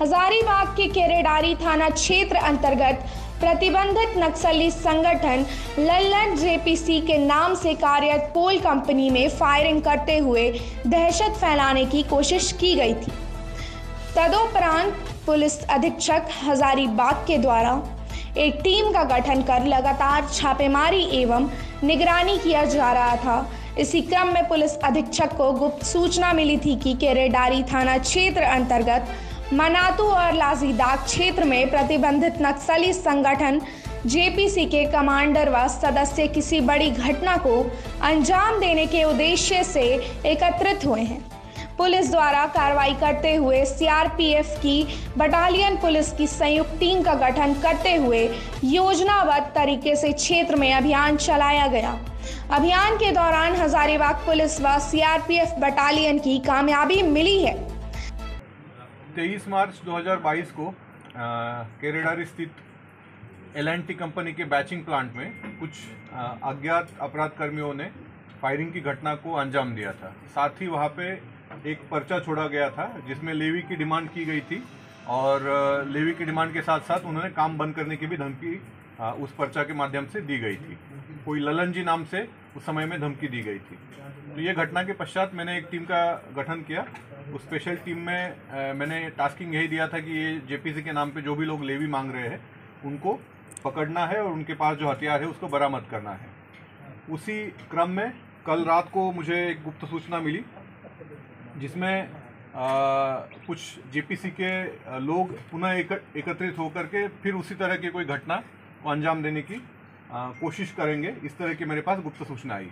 हजारीबाग के केरेडारी थाना क्षेत्र अंतर्गत प्रतिबंधित नक्सली संगठन ललंग जेपीसी के नाम से कार्यरत पोल कंपनी में फायरिंग करते हुए दहशत फैलाने की कोशिश की गई थी। तदोपरांत पुलिस अधीक्षक हजारीबाग के द्वारा एक टीम का गठन कर लगातार छापेमारी एवं निगरानी किया जा रहा था। इसी क्रम में पुलिस अधीक्षक को गुप्त सूचना मिली थी कि केरेडारी थाना क्षेत्र अंतर्गत मनातू और लाजीदाग क्षेत्र में प्रतिबंधित नक्सली संगठन जेपीसी के कमांडर व सदस्य किसी बड़ी घटना को अंजाम देने के उद्देश्य से एकत्रित हुए हैं। पुलिस द्वारा कार्रवाई करते हुए सीआरपीएफ की बटालियन पुलिस की संयुक्त टीम का गठन करते हुए योजनाबद्ध तरीके से क्षेत्र में अभियान चलाया गया। अभियान के दौरान हजारीबाग पुलिस व सीआरपीएफ बटालियन की कामयाबी मिली है। 23 मार्च 2022 को केरेडारी स्थित एल एंड टी कंपनी के बैचिंग प्लांट में कुछ अज्ञात अपराधकर्मियों ने फायरिंग की घटना को अंजाम दिया था। साथ ही वहाँ पे एक पर्चा छोड़ा गया था जिसमें लेवी की डिमांड की गई थी और लेवी की डिमांड के साथ साथ उन्होंने काम बंद करने की भी धमकी उस पर्चा के माध्यम से दी गई थी। कोई ललन जी नाम से उस समय में धमकी दी गई थी। तो ये घटना के पश्चात मैंने एक टीम का गठन किया। उस स्पेशल टीम में मैंने टास्किंग यही दिया था कि ये जेपीसी के नाम पे जो भी लोग लेवी मांग रहे हैं उनको पकड़ना है और उनके पास जो हथियार है उसको बरामद करना है। उसी क्रम में कल रात को मुझे एक गुप्त सूचना मिली जिसमें कुछ जेपीसी के लोग पुनः एकत्रित होकर के फिर उसी तरह की कोई घटना को अंजाम देने की कोशिश करेंगे। इस तरह की मेरे पास गुप्त सूचना आई।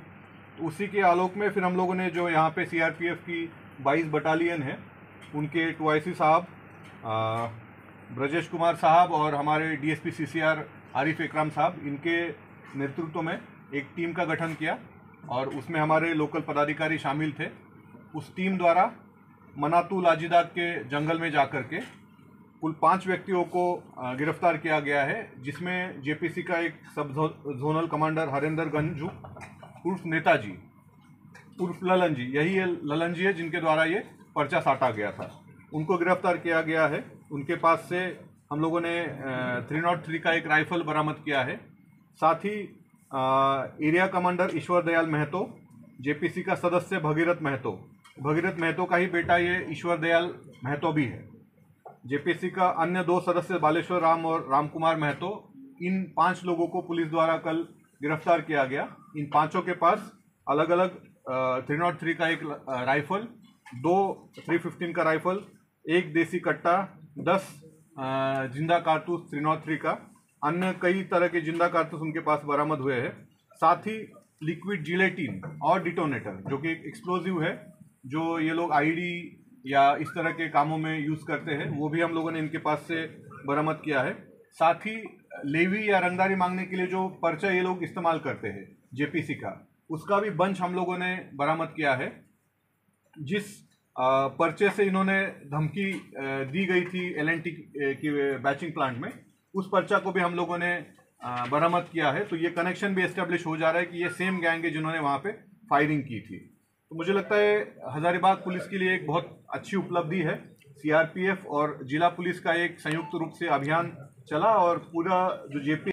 तो उसी के आलोक में फिर हम लोगों ने जो यहाँ पे सीआरपीएफ की 22 बटालियन है उनके टूआईसी साहब ब्रजेश कुमार साहब और हमारे डीएसपी सीसीआर आरिफ इकराम साहब इनके नेतृत्व में एक टीम का गठन किया और उसमें हमारे लोकल पदाधिकारी शामिल थे। उस टीम द्वारा मनातू लाजीदाग के जंगल में जाकर के कुल 5 व्यक्तियों को गिरफ्तार किया गया है जिसमें जेपीसी का एक सब जोनल कमांडर हरेंद्र गंजू उर्फ नेताजी उर्फ ललन जी, यही ललन जी है जिनके द्वारा ये पर्चा साटा गया था, उनको गिरफ्तार किया गया है। उनके पास से हम लोगों ने 303 का एक राइफल बरामद किया है। साथ ही area commander Ishwar Dayal Mahato, JPC का सदस्य भगीरथ महतो का ही बेटा ये ईश्वर दयाल महतो भी है। जेपीसी का अन्य 2 सदस्य बालेश्वर राम और राम कुमार महतो, इन 5 लोगों को पुलिस द्वारा कल गिरफ्तार किया गया। इन 5 के पास अलग अलग 303 का एक राइफल, 2 315 का राइफल, एक देसी कट्टा, 10 जिंदा कारतूस 303 का, अन्य कई तरह के जिंदा कारतूस उनके पास बरामद हुए हैं। साथ ही लिक्विड जिलेटिन और डिटोनेटर जो कि एक एक्सप्लोजिव है जो ये लोग आईडी या इस तरह के कामों में यूज़ करते हैं, वो भी हम लोगों ने इनके पास से बरामद किया है। साथ ही लेवी या रंगदारी मांगने के लिए जो पर्चा ये लोग इस्तेमाल करते हैं जेपीसी का, उसका भी बंच हम लोगों ने बरामद किया है। जिस पर्चे से इन्होंने धमकी दी गई थी एल एंड टी की बैचिंग प्लांट में, उस पर्चा को भी हम लोगों ने बरामद किया है। तो ये कनेक्शन भी एस्टेब्लिश हो जा रहा है कि ये सेम गैंग है जिन्होंने वहाँ पे फायरिंग की थी। तो मुझे लगता है हजारीबाग पुलिस के लिए एक बहुत अच्छी उपलब्धि है। सीआरपीएफ और जिला पुलिस का एक संयुक्त रूप से अभियान चला और पूरा जो जेपी